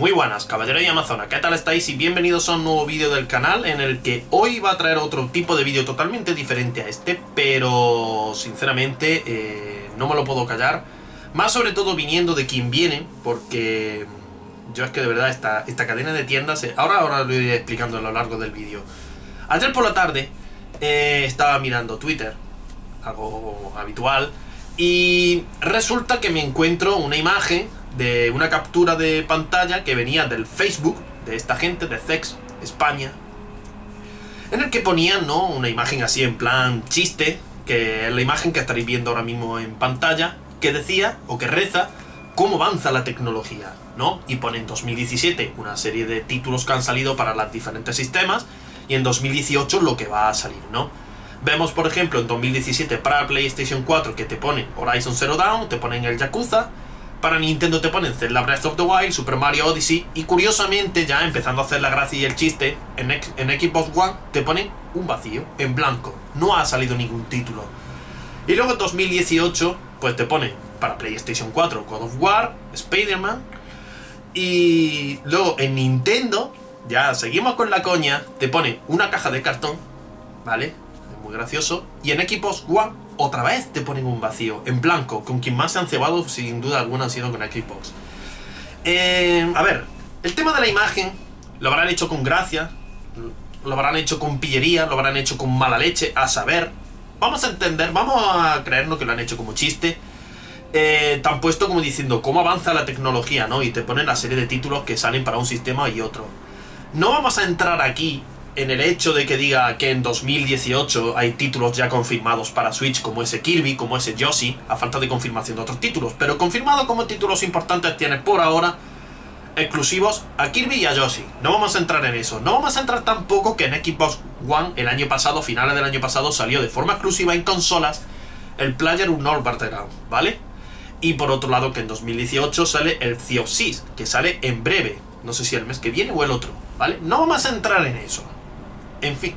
Muy buenas, caballeros y amazonas, ¿qué tal estáis? Y bienvenidos a un nuevo vídeo del canal en el que hoy va a traer otro tipo de vídeo totalmente diferente a este, pero sinceramente no me lo puedo callar, más sobre todo viniendo de quien viene, porque yo es que de verdad esta cadena de tiendas, ahora lo iré explicando a lo largo del vídeo. Ayer por la tarde estaba mirando Twitter, algo habitual, y resulta que me encuentro una imagen de una captura de pantalla que venía del Facebook de esta gente de CEX España, en el que ponían, ¿no?, una imagen así en plan chiste, que es la imagen que estaréis viendo ahora mismo en pantalla, que decía o que reza cómo avanza la tecnología, ¿no? Y pone en 2017 una serie de títulos que han salido para los diferentes sistemas y en 2018 lo que va a salir, ¿no? Vemos, por ejemplo, en 2017 para PlayStation 4 que te ponen Horizon Zero Dawn, te ponen el Yakuza. Para Nintendo te ponen Zelda Breath of the Wild, Super Mario Odyssey, y curiosamente, ya empezando a hacer la gracia y el chiste, en Xbox One te ponen un vacío, en blanco. No ha salido ningún título. Y luego en 2018, pues te ponen para PlayStation 4 God of War, Spider-Man, y luego en Nintendo, ya seguimos con la coña, te ponen una caja de cartón, ¿vale? Es muy gracioso. Y en Xbox One otra vez te ponen un vacío, en blanco. Con quien más se han cebado, sin duda alguna, han sido con Xbox. A ver, el tema de la imagen lo habrán hecho con gracia, lo habrán hecho con pillería, lo habrán hecho con mala leche, a saber. Vamos a entender, vamos a creernos que lo han hecho como chiste. Tan puesto como diciendo, ¿cómo avanza la tecnología?, ¿no? Y te ponen la serie de títulos que salen para un sistema y otro. No vamos a entrar aquí en el hecho de que diga que en 2018 hay títulos ya confirmados para Switch, como ese Kirby, como ese Yoshi, a falta de confirmación de otros títulos, pero confirmado como títulos importantes tienes por ahora exclusivos a Kirby y a Yoshi. No vamos a entrar en eso. No vamos a entrar tampoco que en Xbox One el año pasado, finales del año pasado, salió de forma exclusiva en consolas el PlayerUnknown's Battlegrounds, ¿vale? Y por otro lado que en 2018 sale el CEX, que sale en breve, no sé si el mes que viene o el otro, ¿vale? No vamos a entrar en eso. En fin,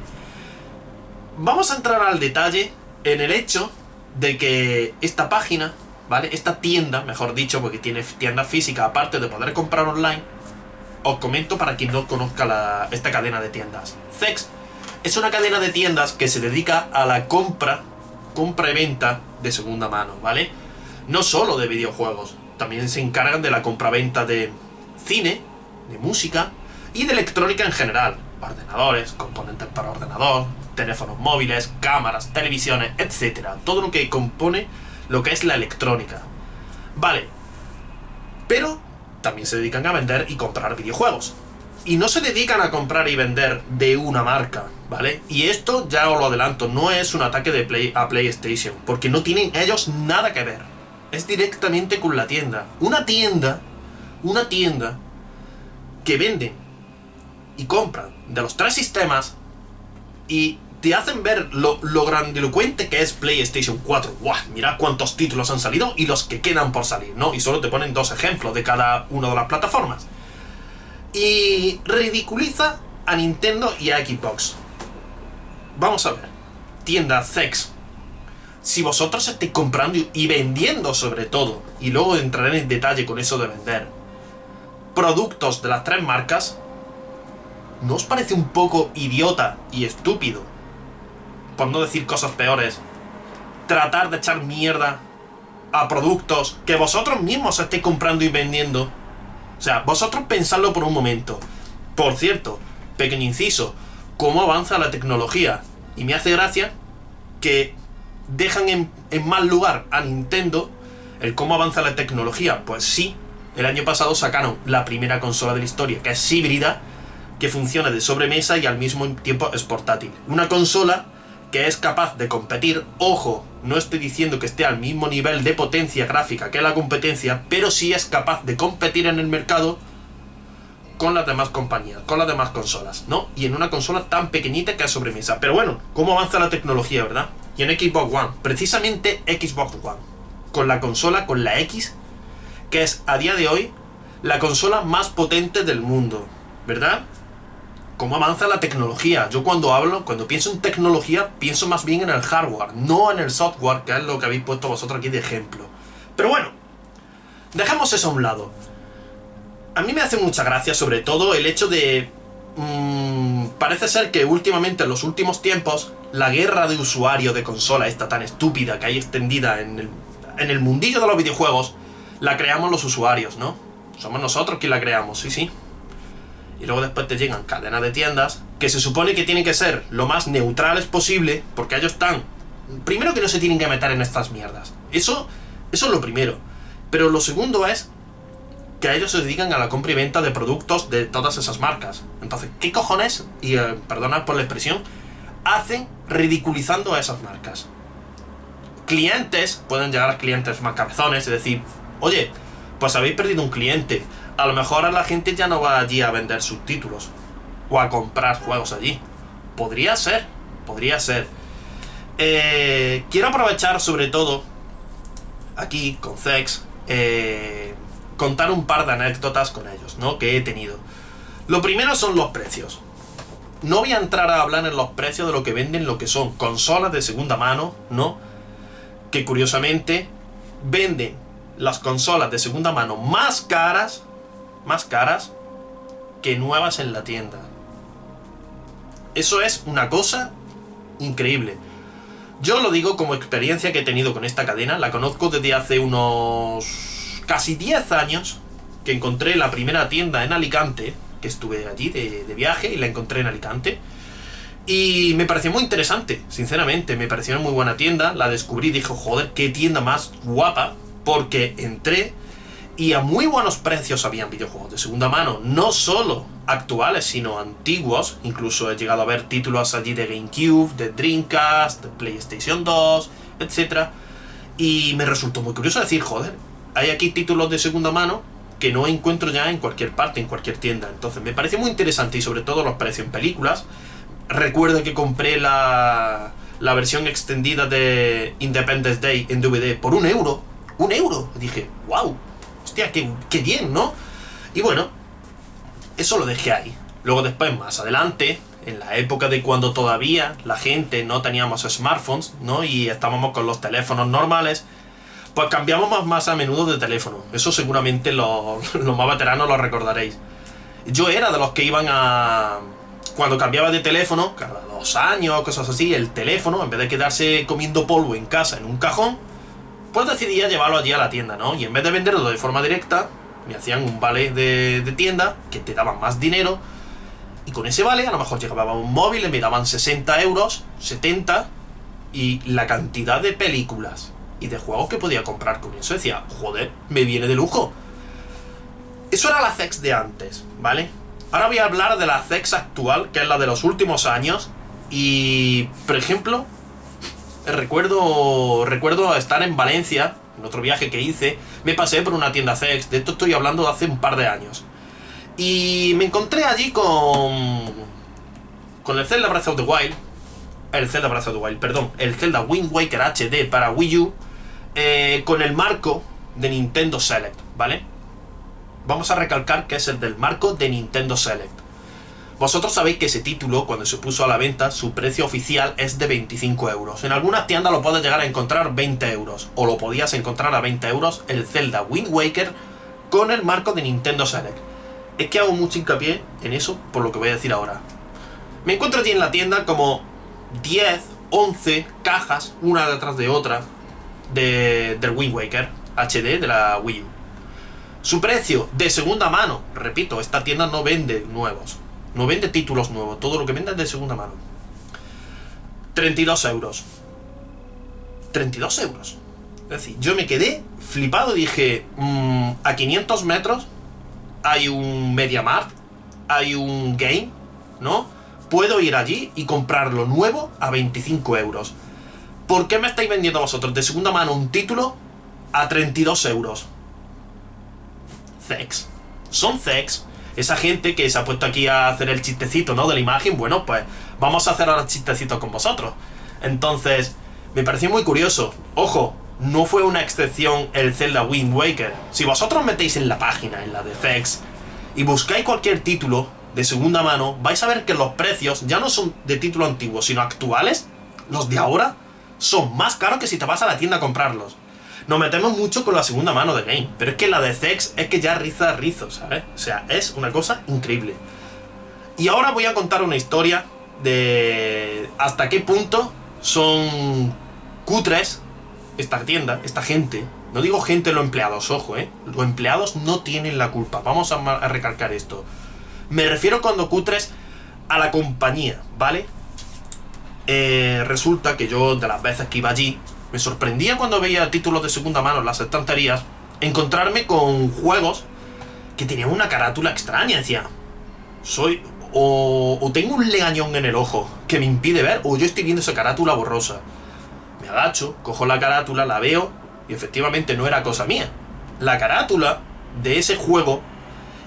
vamos a entrar al detalle en el hecho de que esta página, ¿vale?, esta tienda, mejor dicho, porque tiene tienda física aparte de poder comprar online. Os comento para quien no conozca esta cadena de tiendas. CEX es una cadena de tiendas que se dedica a la compra y venta de segunda mano, ¿vale? No solo de videojuegos, también se encargan de la compra-venta de cine, de música y de electrónica en general. Ordenadores, componentes para ordenador, teléfonos móviles, cámaras, televisiones, etcétera. Todo lo que compone lo que es la electrónica. Vale. Pero también se dedican a vender y comprar videojuegos. Y no se dedican a comprar y vender de una marca, ¿vale? Y esto, ya os lo adelanto, no es un ataque de PlayStation, porque no tienen ellos nada que ver. Es directamente con la tienda. Una tienda que venden y compran de los tres sistemas y te hacen ver lo grandilocuente que es PlayStation 4. ¡Guau! Mirad cuántos títulos han salido y los que quedan por salir, ¿no? Y solo te ponen dos ejemplos de cada una de las plataformas. Y ridiculiza a Nintendo y a Xbox. Vamos a ver. Tienda CEX. Si vosotros estáis comprando y vendiendo sobre todo, y luego entraré en detalle con eso de vender, productos de las tres marcas, ¿no os parece un poco idiota y estúpido, por no decir cosas peores, tratar de echar mierda a productos que vosotros mismos estéis comprando y vendiendo? O sea, vosotros pensadlo por un momento. Por cierto, pequeño inciso, ¿cómo avanza la tecnología? Y me hace gracia que dejan en mal lugar a Nintendo el cómo avanza la tecnología. Pues sí, el año pasado sacaron la primera consola de la historia, que es híbrida, que funciona de sobremesa y al mismo tiempo es portátil. Una consola que es capaz de competir, ojo, no estoy diciendo que esté al mismo nivel de potencia gráfica que la competencia, pero sí es capaz de competir en el mercado con las demás compañías, con las demás consolas, ¿no? Y en una consola tan pequeñita que es sobremesa. Pero bueno, ¿cómo avanza la tecnología, verdad? Y en Xbox One, precisamente Xbox One, con la consola, con la X, que es a día de hoy la consola más potente del mundo, ¿verdad? ¿Cómo avanza la tecnología? Yo cuando pienso en tecnología, pienso más bien en el hardware, no en el software, que es lo que habéis puesto vosotros aquí de ejemplo. Pero bueno, dejamos eso a un lado. A mí me hace mucha gracia, sobre todo, el hecho de... parece ser que últimamente, en los últimos tiempos, la guerra de usuario de consola, esta tan estúpida que hay extendida en el mundillo de los videojuegos, la creamos los usuarios, ¿no? Somos nosotros quienes la creamos, sí, sí. Y luego después te llegan cadenas de tiendas que se supone que tienen que ser lo más neutrales posible, porque ellos están... Primero, que no se tienen que meter en estas mierdas. Eso es lo primero. Pero lo segundo es que a ellos se dedican a la compra y venta de productos de todas esas marcas. Entonces, ¿qué cojones, y perdonad por la expresión, hacen ridiculizando a esas marcas? Clientes, pueden llegar a clientes más cabezones, es decir, oye, pues habéis perdido un cliente. A lo mejor a la gente ya no va allí a vender sus títulos o a comprar juegos allí. Podría ser, podría ser. Quiero aprovechar sobre todo aquí con CEX, contar un par de anécdotas con ellos, ¿no?, que he tenido. Lo primero son los precios. No voy a entrar a hablar en los precios de lo que venden, lo que son consolas de segunda mano, ¿no?, que curiosamente venden las consolas de segunda mano más caras que nuevas en la tienda. Eso es una cosa increíble. Yo lo digo como experiencia que he tenido con esta cadena. La conozco desde hace unos casi 10 años, que encontré la primera tienda en Alicante, que estuve allí de viaje y la encontré en Alicante. Y me pareció muy interesante, sinceramente. Me pareció una muy buena tienda. La descubrí y dije, joder, qué tienda más guapa. Porque entré y a muy buenos precios habían videojuegos de segunda mano, no solo actuales, sino antiguos. Incluso he llegado a ver títulos allí de GameCube, de Dreamcast, de PlayStation 2, etc. Y me resultó muy curioso decir, joder, hay aquí títulos de segunda mano que no encuentro ya en cualquier parte, en cualquier tienda. Entonces me pareció muy interesante, y sobre todo los precios en películas. Recuerdo que compré la versión extendida de Independence Day en DVD por €1. €1, dije, wow, hostia, qué bien, ¿no? Y bueno, eso lo dejé ahí. Luego después, más adelante, en la época de cuando todavía la gente no teníamos smartphones, ¿no?, y estábamos con los teléfonos normales, pues cambiábamos más a menudo de teléfono. Eso seguramente los más veteranos lo recordaréis. Yo era de los que iban a... Cuando cambiaba de teléfono, cada 2 años, cosas así, el teléfono, en vez de quedarse comiendo polvo en casa en un cajón, pues decidía llevarlo allí a la tienda, ¿no? Y en vez de venderlo de forma directa, me hacían un vale de tienda, que te daban más dinero, y con ese vale a lo mejor llegaba a un móvil, me daban 60 euros, 70, y la cantidad de películas y de juegos que podía comprar con eso, decía, joder, me viene de lujo. Eso era la CEX de antes, ¿vale? Ahora voy a hablar de la CEX actual, que es la de los últimos años. Y, por ejemplo, recuerdo estar en Valencia, en otro viaje que hice, me pasé por una tienda CEX, de esto estoy hablando de hace un par de años, y me encontré allí con el Zelda Breath of the Wild, el Zelda Wind Waker HD para Wii U, con el marco de Nintendo Select, ¿vale? Vamos a recalcar que es el del marco de Nintendo Select. Vosotros sabéis que ese título, cuando se puso a la venta, su precio oficial es de 25 euros. En algunas tiendas lo puedes llegar a encontrar 20 euros, o lo podías encontrar a 20 euros, el Zelda Wind Waker con el marco de Nintendo Select. Es que hago mucho hincapié en eso por lo que voy a decir ahora. Me encuentro aquí en la tienda como 10, 11 cajas, una detrás de otra, del Wind Waker HD de la Wii U. Su precio de segunda mano, repito, esta tienda no vende nuevos. No vende títulos nuevos, todo lo que vende es de segunda mano. 32 euros. 32 euros. Es decir, yo me quedé flipado, dije, a 500 metros hay un Media Mart, hay un Game, ¿no? Puedo ir allí y comprarlo nuevo a 25 euros. ¿Por qué me estáis vendiendo vosotros de segunda mano un título a 32 euros? CEX. Son CEX. Esa gente que se ha puesto aquí a hacer el chistecito, ¿no?, de la imagen, bueno, pues vamos a hacer ahora chistecitos con vosotros. Entonces, me pareció muy curioso. Ojo, no fue una excepción el Zelda Wind Waker. Si vosotros metéis en la página, en la de CEX, y buscáis cualquier título de segunda mano, vais a ver que los precios ya no son de título antiguo, sino actuales. Los de ahora son más caros que si te vas a la tienda a comprarlos. Nos metemos mucho con la segunda mano de Game, pero es que la de CEX es que ya riza a rizo, ¿sabes? O sea, es una cosa increíble. Y ahora voy a contar una historia de hasta qué punto son cutres esta tienda, esta gente. No digo gente, los empleados, ojo, los empleados no tienen la culpa, vamos a recalcar esto. Me refiero cuando cutres a la compañía, ¿vale? Resulta que yo, de las veces que iba allí, me sorprendía cuando veía títulos de segunda mano en las estanterías, encontrarme con juegos que tenían una carátula extraña. Decía, o tengo un legañón en el ojo que me impide ver, o yo estoy viendo esa carátula borrosa. Me agacho, cojo la carátula, la veo, y efectivamente no era cosa mía. La carátula de ese juego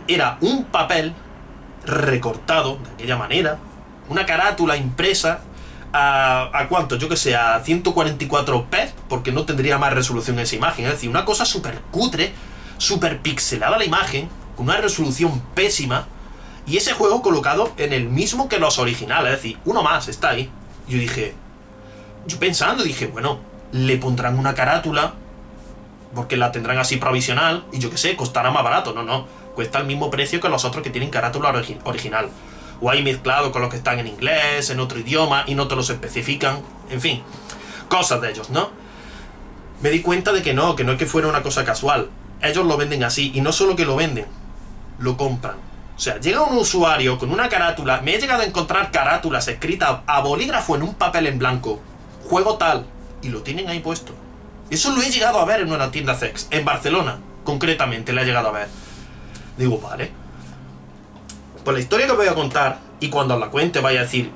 era un papel recortado de aquella manera, una carátula impresa a cuánto, yo que sé, a 144p, porque no tendría más resolución esa imagen. Es decir, una cosa súper cutre, súper pixelada la imagen, con una resolución pésima, y ese juego colocado en el mismo que los originales, es decir, uno más está ahí. Yo dije, yo pensando, bueno, le pondrán una carátula, porque la tendrán así provisional, y yo que sé, costará más barato. No, cuesta el mismo precio que los otros que tienen carátula original. O ahí mezclado con los que están en inglés, en otro idioma, y no te los especifican. En fin, cosas de ellos, ¿no? Me di cuenta de que no es que fuera una cosa casual. Ellos lo venden así, y no solo que lo venden, lo compran. O sea, llega un usuario con una carátula. Me he llegado a encontrar carátulas escritas a bolígrafo en un papel en blanco, juego tal, y lo tienen ahí puesto. Eso lo he llegado a ver en una tienda CEX, en Barcelona, concretamente, la he llegado a ver. Digo, vale, pues la historia que os voy a contar, y cuando os la cuente vais a decir,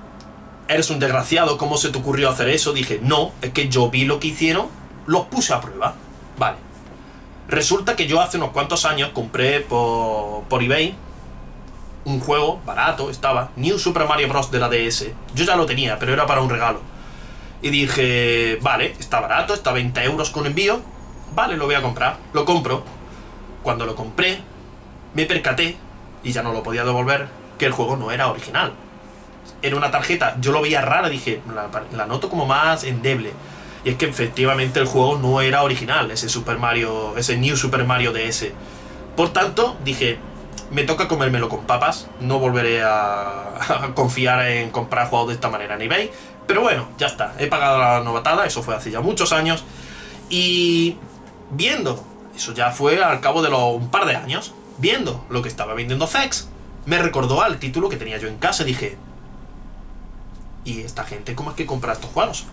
eres un desgraciado, ¿cómo se te ocurrió hacer eso? Dije, no, es que yo vi lo que hicieron, los puse a prueba. Vale, resulta que yo hace unos cuantos años compré por eBay un juego barato, estaba, New Super Mario Bros. De la DS. Yo ya lo tenía, pero era para un regalo. Y dije, vale, está barato, está a 20 euros con envío, vale, lo voy a comprar, lo compro. Cuando lo compré, me percaté, y ya no lo podía devolver, que el juego no era original. Era una tarjeta, yo lo veía rara, dije, la noto como más endeble. Y es que efectivamente el juego no era original, ese Super Mario, ese New Super Mario DS. Por tanto, dije, me toca comérmelo con papas, no volveré a confiar en comprar juegos de esta manera en eBay. Pero bueno, ya está, he pagado la novatada, eso fue hace ya muchos años. Y viendo, eso ya fue al cabo de un par de años, viendo lo que estaba vendiendo CEX, me recordó al título que tenía yo en casa. Dije, ¿y esta gente cómo es que compra estos juegos?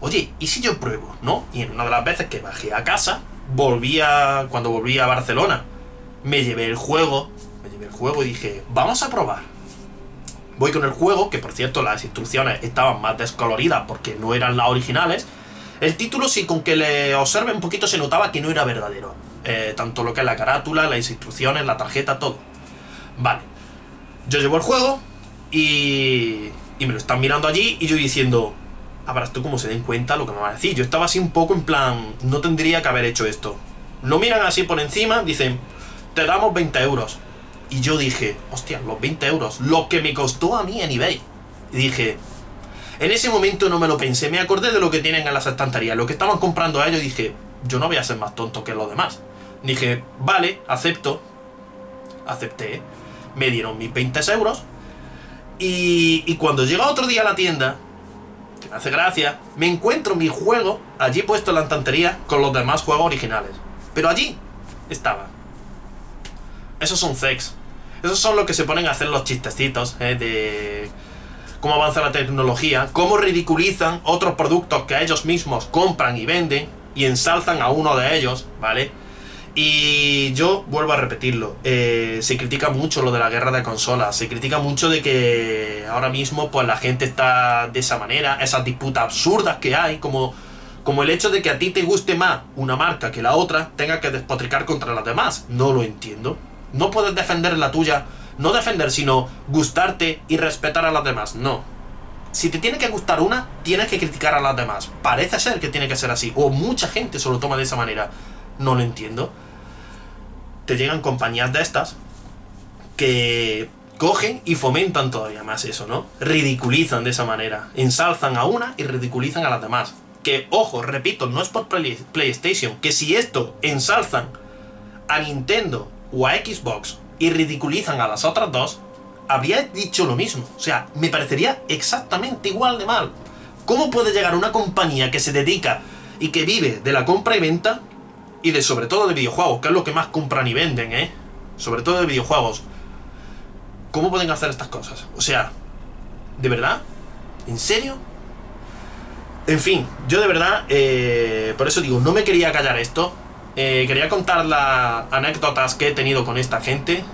Oye, ¿y si yo pruebo? ¿No? Y en una de las veces que bajé a casa, cuando volví a Barcelona, me llevé el juego y dije, vamos a probar. Voy con el juego, que por cierto las instrucciones estaban más descoloridas porque no eran las originales. El título sí, con que le observe un poquito se notaba que no era verdadero. Tanto lo que es la carátula, las instrucciones, la tarjeta, todo. Vale, yo llevo el juego y me lo están mirando allí, y yo diciendo, ah, para tú como se den cuenta lo que me van a decir. Yo estaba así un poco en plan, no tendría que haber hecho esto. Lo miran así por encima, dicen, te damos 20 euros. Y yo dije, hostia, los 20 euros, lo que me costó a mí en eBay. Y dije, en ese momento no me lo pensé, me acordé de lo que tienen en las estanterías, lo que estaban comprando a ellos, y dije, yo no voy a ser más tonto que los demás. Dije, vale, acepto. Acepté. Me dieron mis 20 euros. Y cuando llega otro día a la tienda, que me hace gracia, me encuentro mi juego allí puesto en la estantería con los demás juegos originales. Pero allí estaba. Esos son CEX. Esos son los que se ponen a hacer los chistecitos de cómo avanza la tecnología, cómo ridiculizan otros productos que ellos mismos compran y venden, y ensalzan a uno de ellos, ¿vale? Y yo vuelvo a repetirlo, se critica mucho lo de la guerra de consolas, se critica mucho de que ahora mismo pues la gente está de esa manera, esas disputas absurdas que hay, como el hecho de que a ti te guste más una marca que la otra, tenga que despotricar contra las demás. No lo entiendo. No puedes defender la tuya, no defender, sino gustarte y respetar a las demás, no. Si te tiene que gustar una, tienes que criticar a las demás. Parece ser que tiene que ser así, o mucha gente se lo toma de esa manera. No lo entiendo. Te llegan compañías de estas que cogen y fomentan todavía más eso, ¿no? Ridiculizan de esa manera, ensalzan a una y ridiculizan a las demás. que, ojo, repito, no es por PlayStation, que si esto ensalzan a Nintendo o a Xbox y ridiculizan a las otras dos, habría dicho lo mismo. O sea, me parecería exactamente igual de mal. ¿Cómo puede llegar una compañía que se dedica y que vive de la compra y venta y de, sobre todo, de videojuegos, que es lo que más compran y venden, sobre todo de videojuegos? ¿Cómo pueden hacer estas cosas? O sea, ¿de verdad? ¿En serio? En fin, yo de verdad, por eso digo, no me quería callar esto. Quería contar las anécdotas que he tenido con esta gente,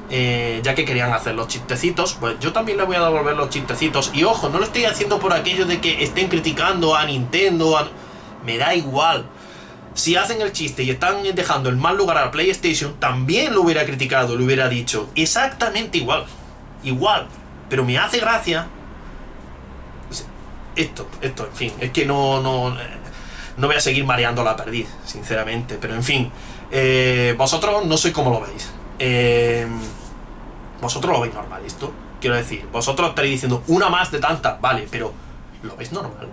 ya que querían hacer los chistecitos, pues yo también les voy a devolver los chistecitos. Y ojo, no lo estoy haciendo por aquello de que estén criticando a Nintendo, me da igual. Si hacen el chiste y están dejando el mal lugar a PlayStation, también lo hubiera criticado, lo hubiera dicho. Exactamente igual, igual, pero me hace gracia esto, en fin, es que no voy a seguir mareando la perdiz, sinceramente, pero en fin, vosotros no sé cómo lo veis. Vosotros lo veis normal esto, quiero decir, vosotros estaréis diciendo una más de tantas, vale, pero ¿lo veis normal?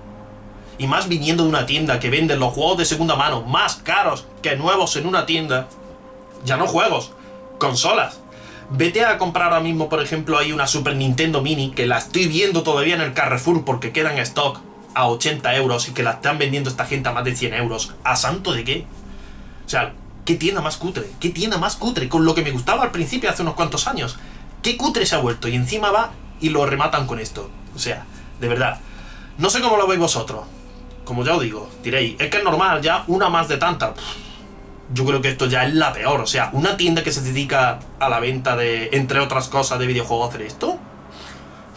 Y más viniendo de una tienda que venden los juegos de segunda mano más caros que nuevos en una tienda, ya no juegos, consolas. Vete a comprar ahora mismo, por ejemplo, hay una Super Nintendo Mini que la estoy viendo todavía en el Carrefour porque queda en stock, a 80 euros, y que la están vendiendo esta gente a más de 100 euros. ¿A santo de qué? O sea, ¿qué tienda más cutre? ¿Qué tienda más cutre? Con lo que me gustaba al principio hace unos cuantos años, ¿qué cutre se ha vuelto? Y encima va y lo rematan con esto. O sea, de verdad, no sé cómo lo veis vosotros. Como ya os digo, diréis, es que es normal, ya una más de tantas. Yo creo que esto ya es la peor. O sea, una tienda que se dedica a la venta de, entre otras cosas, de videojuegos, hacer esto,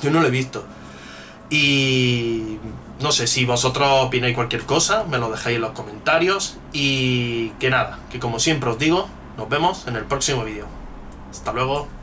yo no lo he visto. Y no sé, si vosotros opináis cualquier cosa, me lo dejáis en los comentarios. Y que nada, que como siempre os digo, nos vemos en el próximo vídeo. Hasta luego.